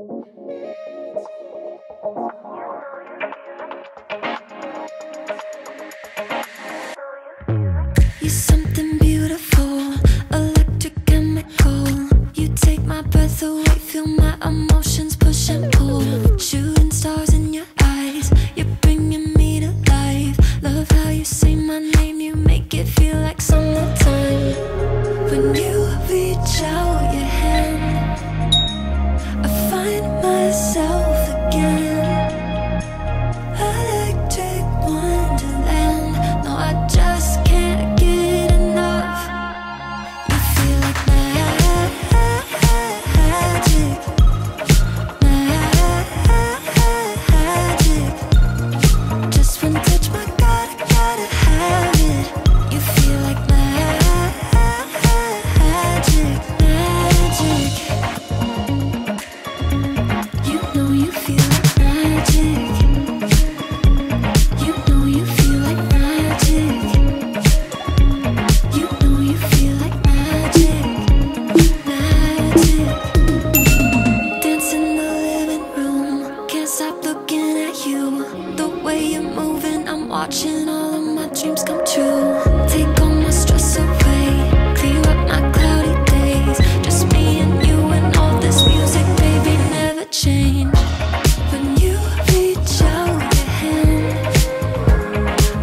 You're something beautiful, electric and chemical. You take my breath away, feel my emotions push and pull. Shooting stars in your eyes, you're bringing me to life. Love how you say my name, you make it feel like summertime. When you reach out your hand, I find myself again. Electric wonderland, no, I just can't get enough. You feel like magic, magic. Just one touch, my God, I gotta have it. You feel like magic, magic. Watching all of my dreams come true. Take all my stress away, clear up my cloudy days. Just me and you and all this music, baby, never change. When you reach out your hand,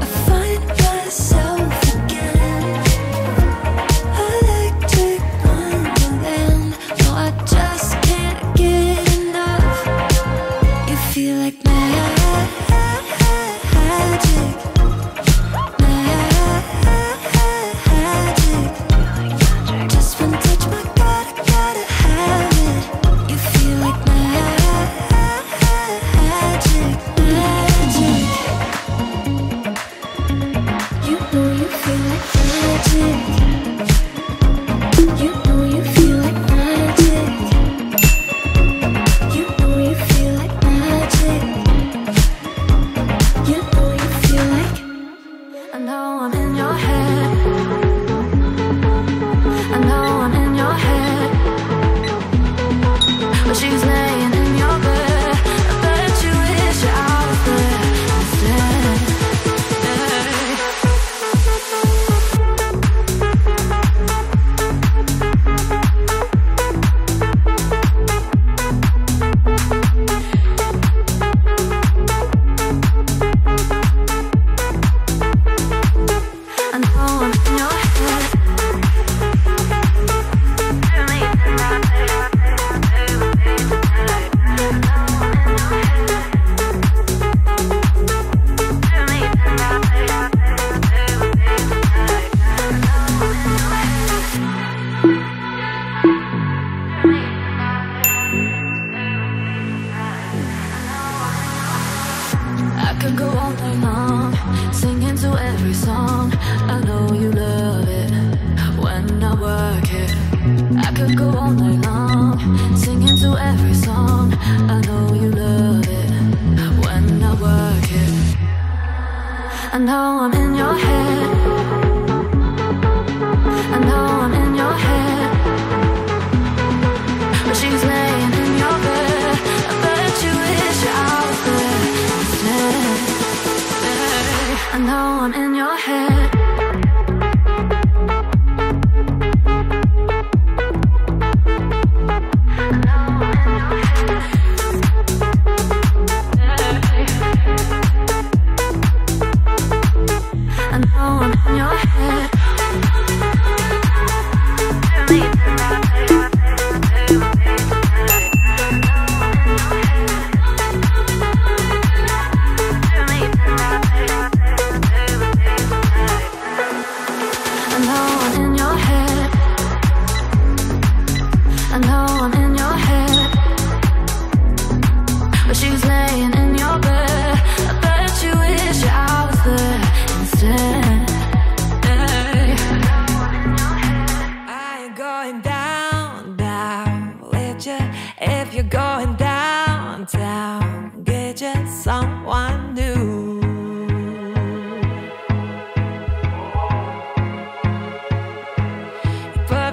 I find myself again. Electric wonderland, no, I just can't get enough. You feel like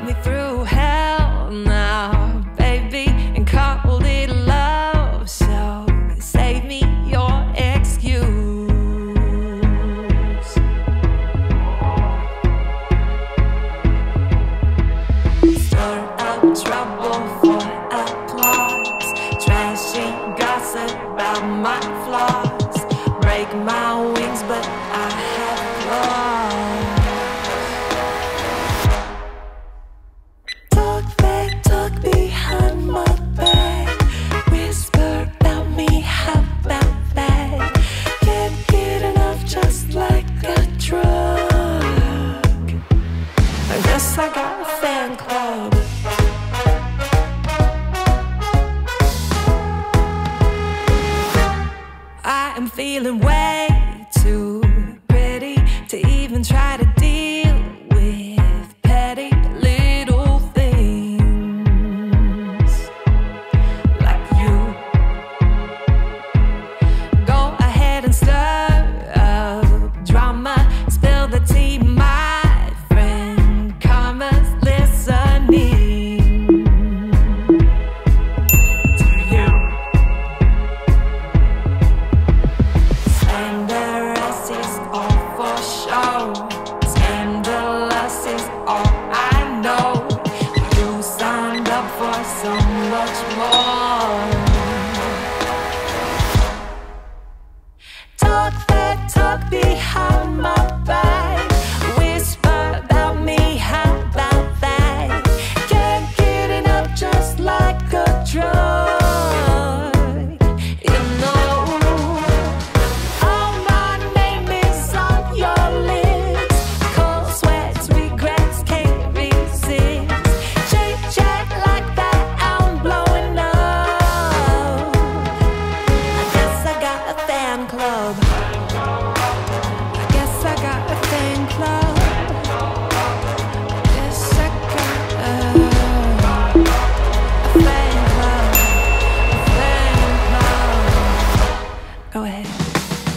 me through hell now, baby, and called it love. feeling way too pretty to even try to deal with petty little things like you. Go ahead and stir up drama, spill the tea, my friend. Karma's listening. Talk behind my back, whisper about me, how about that? Can't get enough, just like a drug, you know. Oh, my name is on your lips, cold sweats, regrets, can't resist. Chit-chat like that, I'm blowing up. I guess I got a fan club. Go ahead.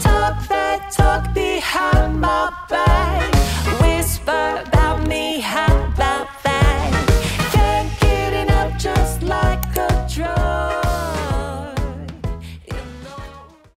Talk that talk behind my back.